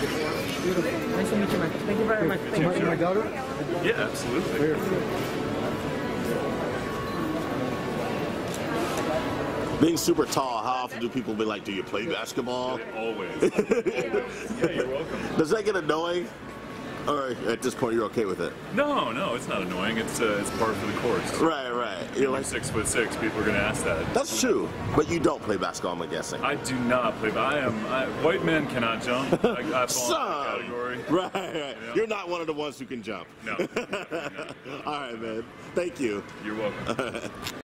Beautiful. Nice to meet you, man. Thank you very much. Thank you. My daughter? Yeah, absolutely. Being super tall, how often do people be like, do you play basketball? Always. Yeah, you're welcome. Does that get annoying? Or at this point, you're okay with it? No, no, it's not annoying. It's part of the course. Right, right. You're like 6'6", people are gonna ask that. That's true, but you don't play basketball, I'm guessing. I do not play. White men cannot jump. I fall out of the category. Right, right. You know? You're not one of the ones who can jump. No. All right, man. Thank you. You're welcome.